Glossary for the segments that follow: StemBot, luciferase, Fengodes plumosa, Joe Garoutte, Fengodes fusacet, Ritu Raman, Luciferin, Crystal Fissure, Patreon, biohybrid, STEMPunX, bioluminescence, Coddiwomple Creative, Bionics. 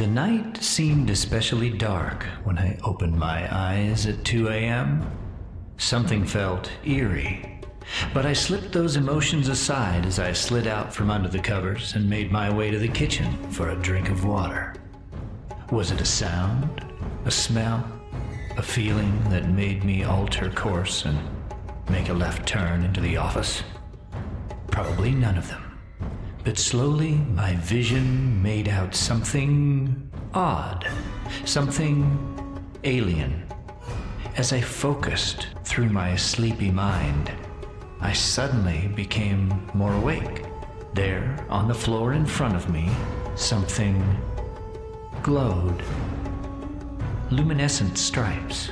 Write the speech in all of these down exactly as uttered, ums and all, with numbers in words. The night seemed especially dark when I opened my eyes at two A M Something felt eerie, but I slipped those emotions aside as I slid out from under the covers and made my way to the kitchen for a drink of water. Was it a sound, a smell, a feeling that made me alter course and make a left turn into the office? Probably none of them. But slowly, my vision made out something odd, something alien. As I focused through my sleepy mind, I suddenly became more awake. There, on the floor in front of me, something glowed. Luminescent stripes.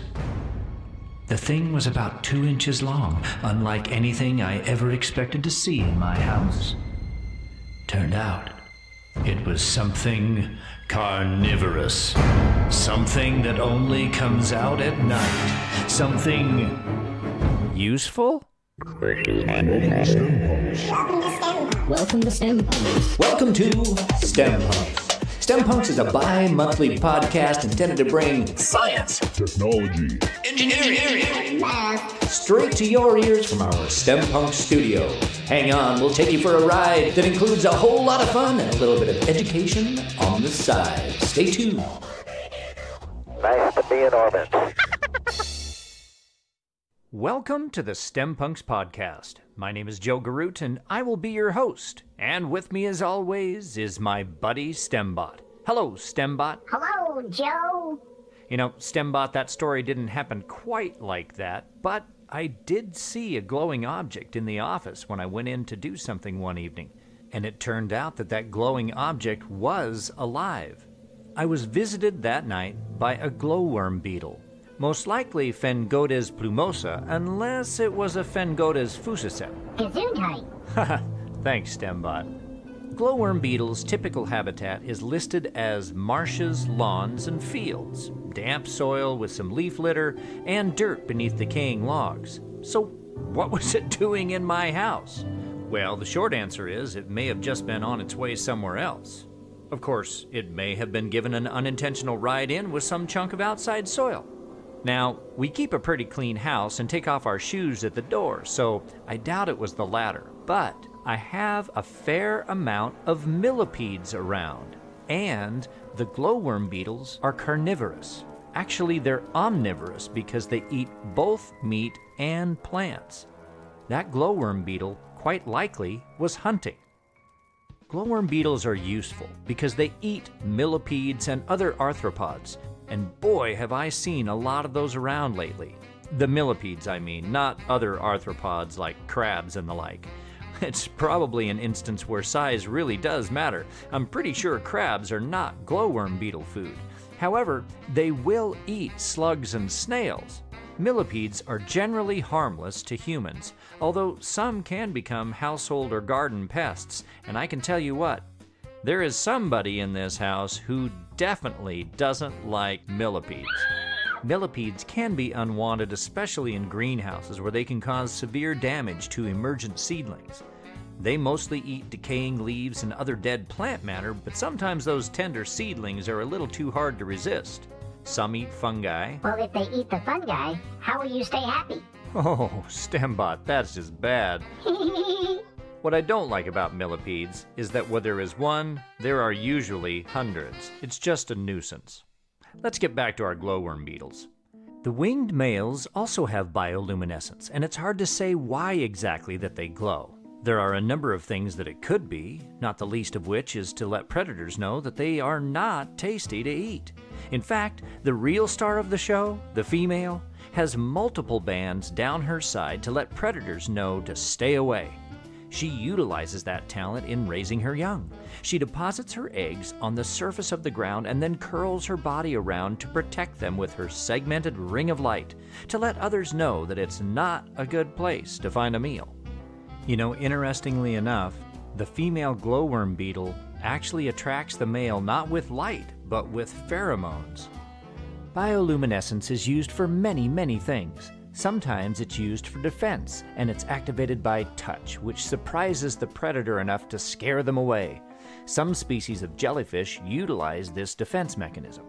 The thing was about two inches long, unlike anything I ever expected to see in my house. Turned out, it was something carnivorous, something that only comes out at night, something useful? Welcome to StemPunX. Welcome to StemPunX. StemPunX is a bi-monthly podcast intended to bring science, technology, engineering, straight to your ears from our StemPunX studio. Hang on, we'll take you for a ride that includes a whole lot of fun and a little bit of education on the side. Stay tuned. Nice to be in orbit. Welcome to the StemPunX podcast. My name is Joe Garoutte, and I will be your host. And with me, as always, is my buddy StemBot. Hello, StemBot. Hello, Joe. You know, StemBot, that story didn't happen quite like that, but I did see a glowing object in the office when I went in to do something one evening, and it turned out that that glowing object was alive. I was visited that night by a glowworm beetle, most likely Fengodes plumosa, unless it was a Fengodes fusacet. Gesundheit. Thanks, StemBot. Glowworm beetles' typical habitat is listed as marshes, lawns, and fields, damp soil with some leaf litter, and dirt beneath decaying logs. So what was it doing in my house? Well, the short answer is it may have just been on its way somewhere else. Of course, it may have been given an unintentional ride in with some chunk of outside soil. Now, we keep a pretty clean house and take off our shoes at the door, so I doubt it was the latter. But I have a fair amount of millipedes around, and the glowworm beetles are carnivorous. Actually, they're omnivorous because they eat both meat and plants. That glowworm beetle quite likely was hunting. Glowworm beetles are useful because they eat millipedes and other arthropods. And boy, have I seen a lot of those around lately. The millipedes, I mean, not other arthropods like crabs and the like. It's probably an instance where size really does matter. I'm pretty sure crabs are not glowworm beetle food. However, they will eat slugs and snails. Millipedes are generally harmless to humans, although some can become household or garden pests, and I can tell you what, there is somebody in this house who definitely doesn't like millipedes. Millipedes can be unwanted, especially in greenhouses where they can cause severe damage to emergent seedlings. They mostly eat decaying leaves and other dead plant matter, but sometimes those tender seedlings are a little too hard to resist. Some eat fungi. Well, if they eat the fungi, how will you stay happy? Oh, StemBot, that's just bad. What I don't like about millipedes is that where there is one, there are usually hundreds. It's just a nuisance. Let's get back to our glowworm beetles. The winged males also have bioluminescence, and it's hard to say why exactly that they glow. There are a number of things that it could be, not the least of which is to let predators know that they are not tasty to eat. In fact, the real star of the show, the female, has multiple bands down her side to let predators know to stay away. She utilizes that talent in raising her young. She deposits her eggs on the surface of the ground and then curls her body around to protect them with her segmented ring of light, to let others know that it's not a good place to find a meal. You know, interestingly enough, the female glowworm beetle actually attracts the male not with light, but with pheromones. Bioluminescence is used for many, many things. Sometimes it's used for defense, and it's activated by touch, which surprises the predator enough to scare them away. Some species of jellyfish utilize this defense mechanism.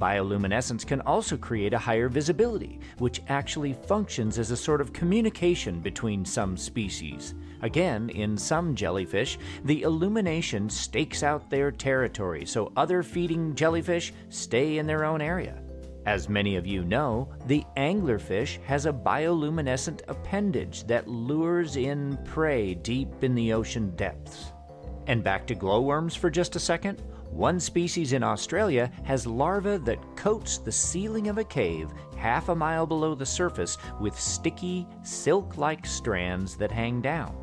Bioluminescence can also create a higher visibility, which actually functions as a sort of communication between some species. Again, in some jellyfish, the illumination stakes out their territory so other feeding jellyfish stay in their own area. As many of you know, the anglerfish has a bioluminescent appendage that lures in prey deep in the ocean depths. And back to glowworms for just a second. One species in Australia has larvae that coats the ceiling of a cave half a mile below the surface with sticky, silk-like strands that hang down.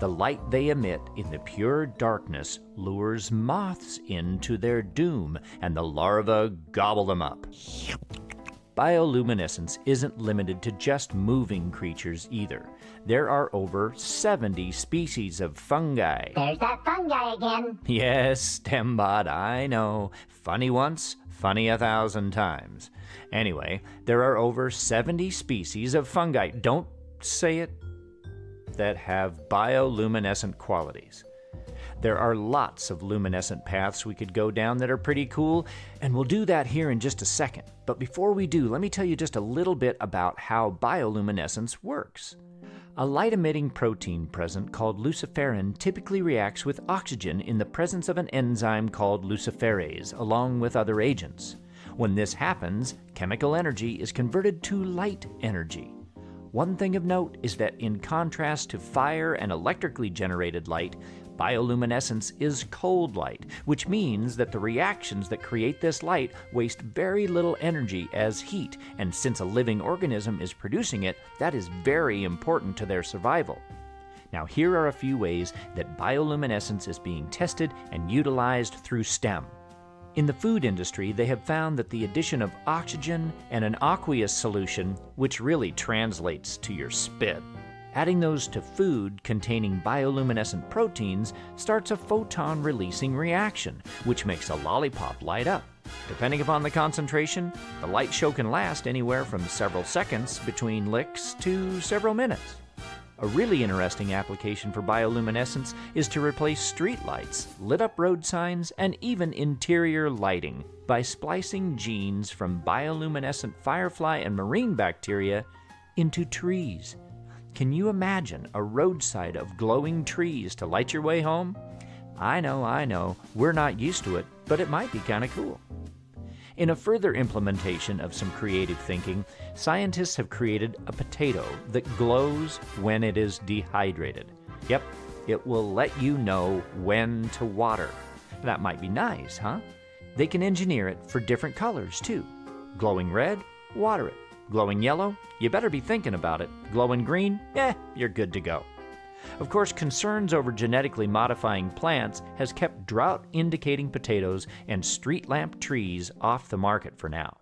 The light they emit in the pure darkness lures moths into their doom, and the larvae gobble them up. Bioluminescence isn't limited to just moving creatures either. There are over seventy species of fungi. There's that fungi again. Yes, StemBot, I know. Funny once, funny a thousand times. Anyway, there are over seventy species of fungi, don't say it, that have bioluminescent qualities. There are lots of luminescent paths we could go down that are pretty cool, and we'll do that here in just a second. But before we do, let me tell you just a little bit about how bioluminescence works. A light-emitting protein present called luciferin typically reacts with oxygen in the presence of an enzyme called luciferase, along with other agents. When this happens, chemical energy is converted to light energy. One thing of note is that in contrast to fire and electrically generated light, bioluminescence is cold light, which means that the reactions that create this light waste very little energy as heat, and since a living organism is producing it, that is very important to their survival. Now, here are a few ways that bioluminescence is being tested and utilized through STEM. In the food industry, they have found that the addition of oxygen and an aqueous solution, which really translates to your spit, adding those to food containing bioluminescent proteins starts a photon-releasing reaction, which makes a lollipop light up. Depending upon the concentration, the light show can last anywhere from several seconds between licks to several minutes. A really interesting application for bioluminescence is to replace street lights, lit-up road signs, and even interior lighting by splicing genes from bioluminescent firefly and marine bacteria into trees. Can you imagine a roadside of glowing trees to light your way home? I know, I know, we're not used to it, but it might be kind of cool. In a further implementation of some creative thinking, scientists have created a potato that glows when it is dehydrated. Yep, it will let you know when to water. That might be nice, huh? They can engineer it for different colors, too. Glowing red, water it. Glowing yellow, you better be thinking about it. Glowing green, eh, you're good to go. Of course, concerns over genetically modifying plants has kept drought-indicating potatoes and street lamp trees off the market for now.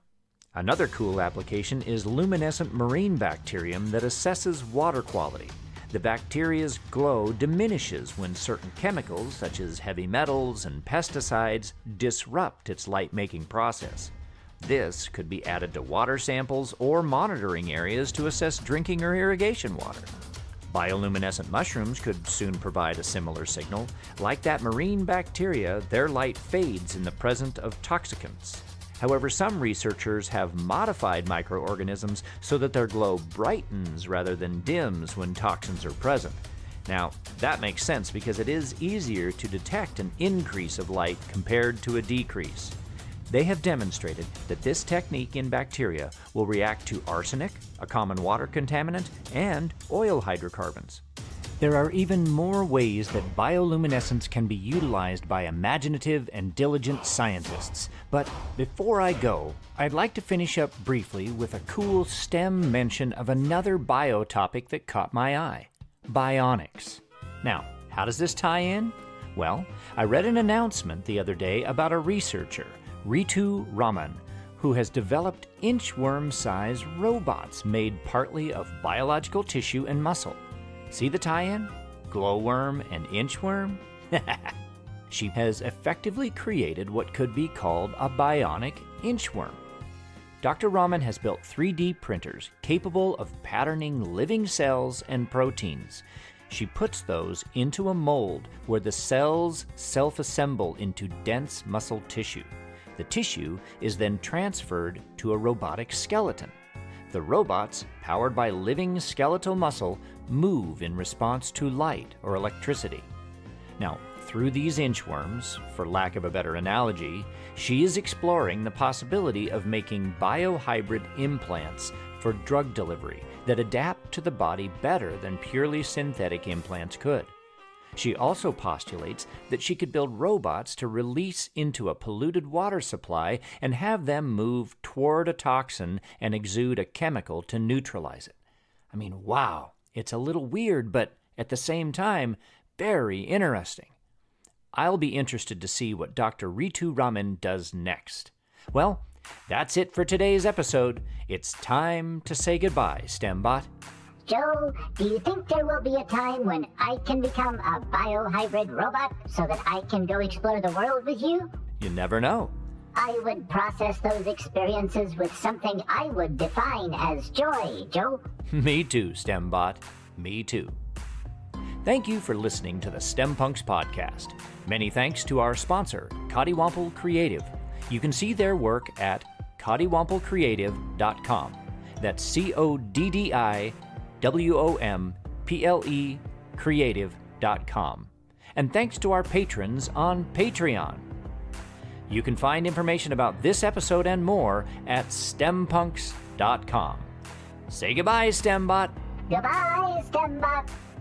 Another cool application is luminescent marine bacterium that assesses water quality. The bacteria's glow diminishes when certain chemicals, such as heavy metals and pesticides, disrupt its light-making process. This could be added to water samples or monitoring areas to assess drinking or irrigation water. Bioluminescent mushrooms could soon provide a similar signal. Like that marine bacteria, their light fades in the presence of toxicants. However, some researchers have modified microorganisms so that their glow brightens rather than dims when toxins are present. Now, that makes sense because it is easier to detect an increase of light compared to a decrease. They have demonstrated that this technique in bacteria will react to arsenic, a common water contaminant, and oil hydrocarbons. There are even more ways that bioluminescence can be utilized by imaginative and diligent scientists. But before I go, I'd like to finish up briefly with a cool STEM mention of another bio topic that caught my eye: bionics. Now, how does this tie in? Well, I read an announcement the other day about a researcher, Ritu Raman, who has developed inchworm-sized robots made partly of biological tissue and muscle. See the tie-in? Glowworm and inchworm? She has effectively created what could be called a bionic inchworm. Doctor Raman has built three D printers capable of patterning living cells and proteins. She puts those into a mold where the cells self-assemble into dense muscle tissue. The tissue is then transferred to a robotic skeleton. The robots, powered by living skeletal muscle, move in response to light or electricity. Now, through these inchworms, for lack of a better analogy, she is exploring the possibility of making biohybrid implants for drug delivery that adapt to the body better than purely synthetic implants could. She also postulates that she could build robots to release into a polluted water supply and have them move toward a toxin and exude a chemical to neutralize it. I mean, wow, it's a little weird, but at the same time, very interesting. I'll be interested to see what Doctor Ritu Raman does next. Well, that's it for today's episode. It's time to say goodbye, StemBot. Joe, do you think there will be a time when I can become a biohybrid robot so that I can go explore the world with you? You never know. I would process those experiences with something I would define as joy, Joe. Me too, StemBot. Me too. Thank you for listening to the STEMPunX podcast. Many thanks to our sponsor, Coddiwomple Creative. You can see their work at coddiwomple creative dot com. That's C O D D I W O M P L E creative dot com. And thanks to our patrons on Patreon. You can find information about this episode and more at stempunx dot com. Say goodbye, StemBot. Goodbye, StemBot.